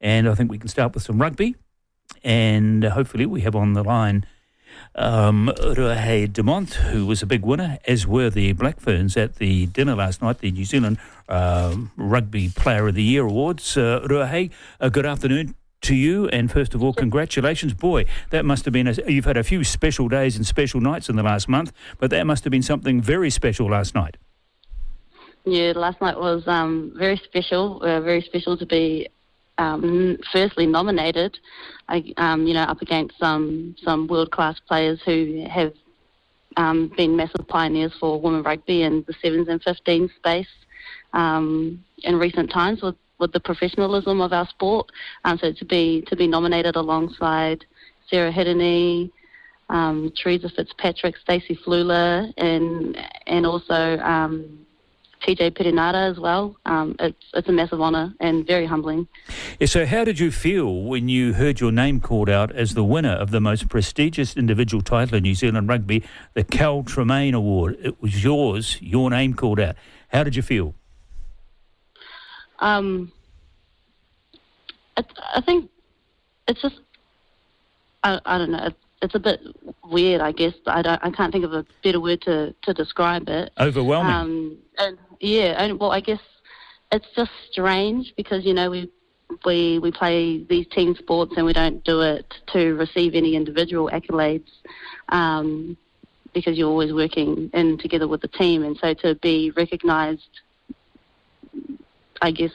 And I think we can start with some rugby. And hopefully we have on the line Ruahei Demant, who was a big winner, as were the Black Ferns at the dinner last night, the New Zealand Rugby Player of the Year Awards. Ruahei, good afternoon to you, and first of all, congratulations. Boy, that must have been, you've had a few special days and special nights in the last month, but that must have been something very special last night. Yeah, last night was very special to be firstly nominated, you know, up against some world-class players who have been massive pioneers for women rugby in the 7s and 15s space in recent times with the professionalism of our sport. So to be nominated alongside Sarah Hedony, Teresa Fitzpatrick, Stacy Flula, and also TJ Pirinata as well. It's a massive honour and very humbling. Yeah, so how did you feel when you heard your name called out as the winner of the most prestigious individual title in New Zealand rugby, the Cal Tremaine Award? It was yours, your name called out. How did you feel? I think it's just, I don't know, it's a bit weird, I guess. I can't think of a better word to describe it. Overwhelming. Well, I guess it's just strange because, you know, we play these team sports and we don't do it to receive any individual accolades because you're always working in together with the team. And so to be recognised, I guess,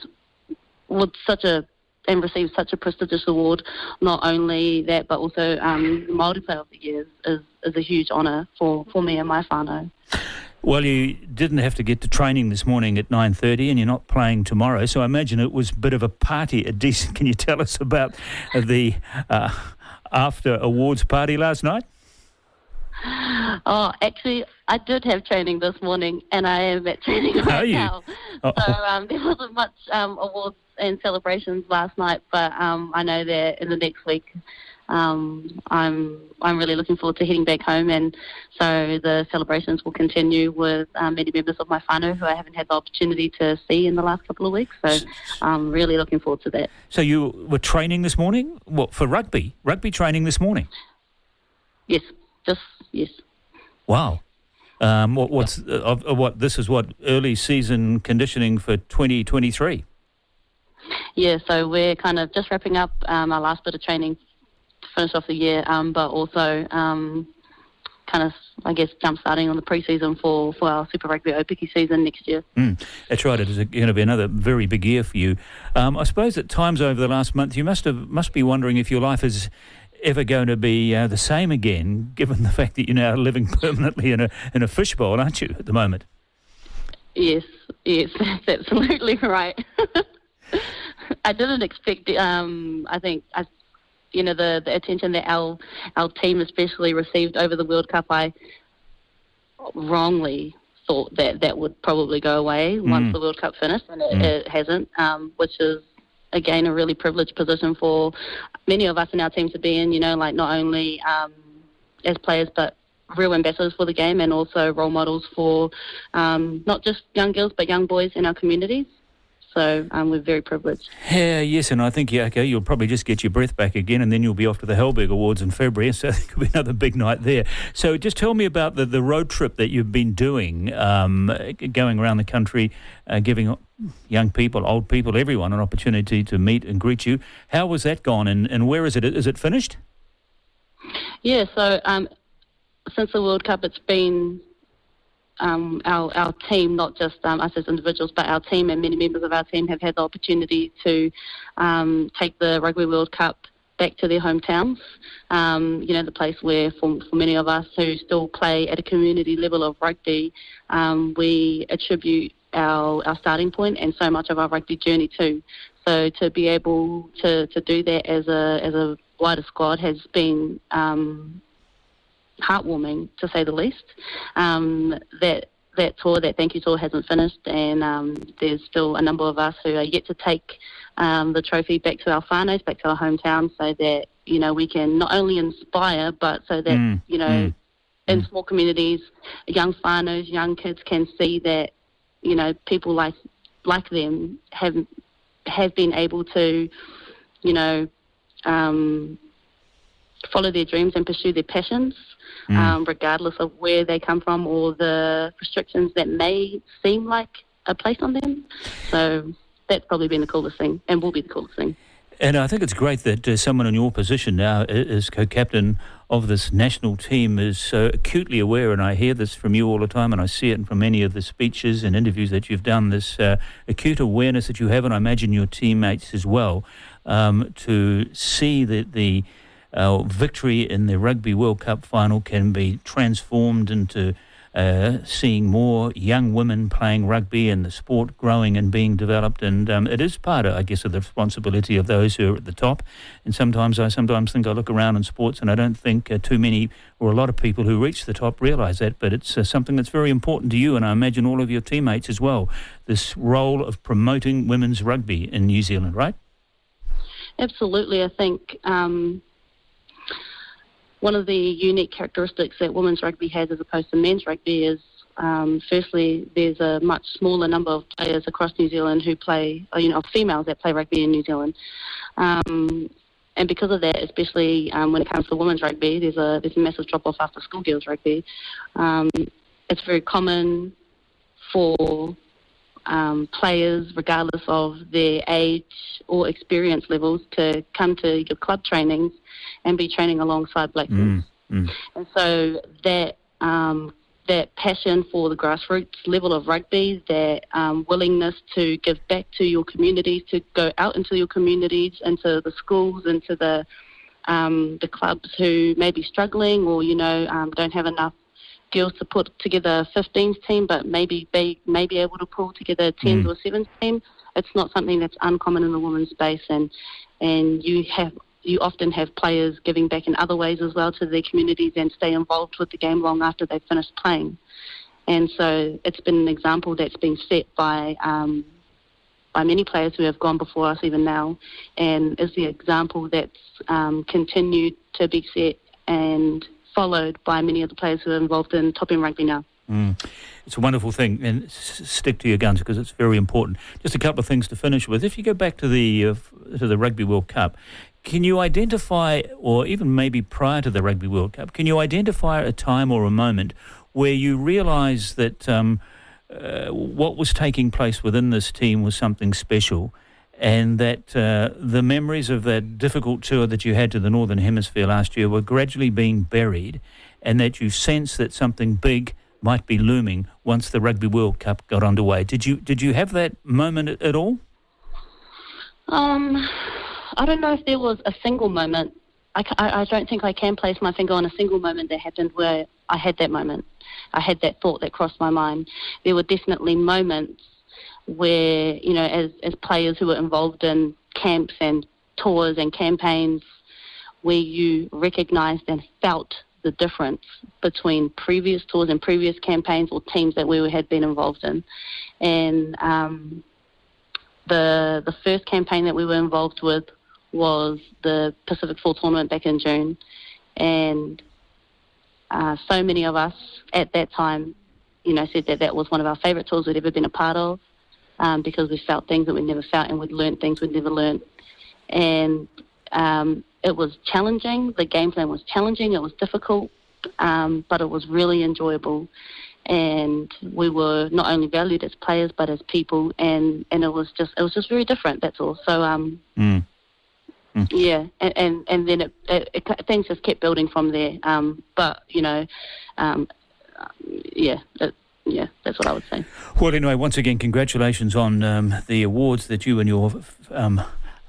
with such a and receive such a prestigious award, not only that, but also Māori Player of the Year is a huge honour for me and my whānau. Well, you didn't have to get to training this morning at 9:30 and you're not playing tomorrow, so I imagine it was a bit of a party. Can you tell us about the after awards party last night? Oh, actually, I did have training this morning, and I am at training now. Oh. So there wasn't much awards and celebrations last night, but I know that in the next week, I'm really looking forward to heading back home, and so the celebrations will continue with many members of my whānau who I haven't had the opportunity to see in the last couple of weeks. So I'm really looking forward to that. So you were training this morning? What, for rugby? Rugby training this morning? Yes. Yes. Wow. This is what early season conditioning for 2023? Yeah, so we're kind of just wrapping up our last bit of training to finish off the year, but also kind of, I guess, jump-starting on the pre-season for our Super Rugby Opiki season next year. That's right. It is going to be another very big year for you. I suppose at times over the last month you must be wondering if your life is ever going to be the same again, given the fact that you're now living permanently in a fishbowl, aren't you, at the moment? Yes, that's absolutely right. I didn't expect. You know, the attention that our team especially received over the World Cup. I wrongly thought that would probably go away once the World Cup finished, and it hasn't, which is, again, a really privileged position for many of us in our team to be in, you know, like not only as players but real ambassadors for the game and also role models for not just young girls but young boys in our communities. So we're very privileged. Yeah, yes, and I think, you'll probably just get your breath back again and then you'll be off to the Hallberg Awards in February, so there could be another big night there. So just tell me about the road trip that you've been doing, going around the country, giving young people, old people, everyone an opportunity to meet and greet you. How was that gone and where is it? Is it finished? Yeah, so since the World Cup it's been our team, not just us as individuals, but our team and many members of our team have had the opportunity to take the Rugby World Cup back to their hometowns, you know, the place where for many of us who still play at a community level of rugby, we attribute our starting point and so much of our rugby journey too. So to be able to do that as a wider squad has been heartwarming, to say the least. That tour, that thank you tour, hasn't finished, and there's still a number of us who are yet to take the trophy back to our whānaus, back to our hometown, so that, you know, we can not only inspire, but so that, you know, in small communities, young whānaus, young kids can see that, you know, people like them have been able to you know, follow their dreams and pursue their passions, regardless of where they come from or the restrictions that may seem like are placed on them. So that's probably been the coolest thing and will be the coolest thing. And I think it's great that someone in your position now as co-captain of this national team is so acutely aware, and I hear this from you all the time, and I see it from many of the speeches and interviews that you've done, this acute awareness that you have, and I imagine your teammates as well, to see that the victory in the Rugby World Cup final can be transformed into seeing more young women playing rugby and the sport growing and being developed. And it is part, I guess, of the responsibility of those who are at the top. And sometimes think I look around in sports and I don't think too many or a lot of people who reach the top realise that, but it's something that's very important to you and I imagine all of your teammates as well, this role of promoting women's rugby in New Zealand, right? Absolutely. I think one of the unique characteristics that women's rugby has as opposed to men's rugby is, firstly, there's a much smaller number of players across New Zealand who play, you know, females that play rugby in New Zealand. And because of that, especially when it comes to women's rugby, there's a massive drop-off after school girls rugby. It's very common for players, regardless of their age or experience levels, to come to your club trainings and be training alongside Black Ferns. And so that that passion for the grassroots level of rugby, that willingness to give back to your communities, to go out into your communities, into the schools, into the clubs who may be struggling or, you know, don't have enough girls to put together a 15s team, but maybe they may be able to pull together a 10s or 7s team. It's not something that's uncommon in the women's space, and you often have players giving back in other ways as well to their communities and stay involved with the game long after they've finished playing. And so it's been an example that's been set by many players who have gone before us even now, and is the example that's continued to be set and followed by many of the players who are involved in top-end rugby now. It's a wonderful thing, and stick to your guns because it's very important. Just a couple of things to finish with. If you go back to the Rugby World Cup, can you identify, or even maybe prior to the Rugby World Cup, can you identify a time or a moment where you realise that what was taking place within this team was something special, and that the memories of that difficult tour that you had to the Northern Hemisphere last year were gradually being buried, and that you sense that something big might be looming once the Rugby World Cup got underway? Did you have that moment at all? I don't know if there was a single moment. I don't think I can place my finger on a single moment that happened where I had that moment. I had that thought that crossed my mind. There were definitely moments where, you know, as players who were involved in camps and tours and campaigns, where you recognised and felt the difference between previous tours and previous campaigns or teams that we had been involved in. And the first campaign that we were involved with was the Pacific Four tournament back in June, and so many of us at that time, you know, said that that was one of our favourite tours we'd ever been a part of, because we felt things that we'd never felt and we'd learnt things we'd never learnt. And it was challenging. The game plan was challenging. It was difficult, but it was really enjoyable. And we were not only valued as players but as people, and it was just very different. That's all. So yeah, and then it things just kept building from there. But you know. Yeah, that's what I would say. Well, anyway, once again, congratulations on the awards that you and your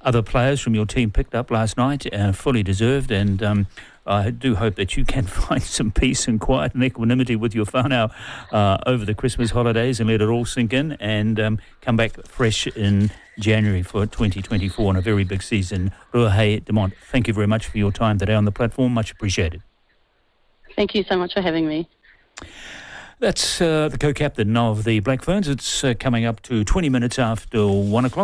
other players from your team picked up last night. Fully deserved, and I do hope that you can find some peace and quiet and equanimity with your whānau over the Christmas holidays and let it all sink in, and come back fresh in January for 2024 and a very big season. Ruahei Demant, thank you very much for your time today on the platform. Much appreciated. Thank you so much for having me. That's the co-captain of the Black Ferns. It's coming up to 20 minutes after 1 o'clock.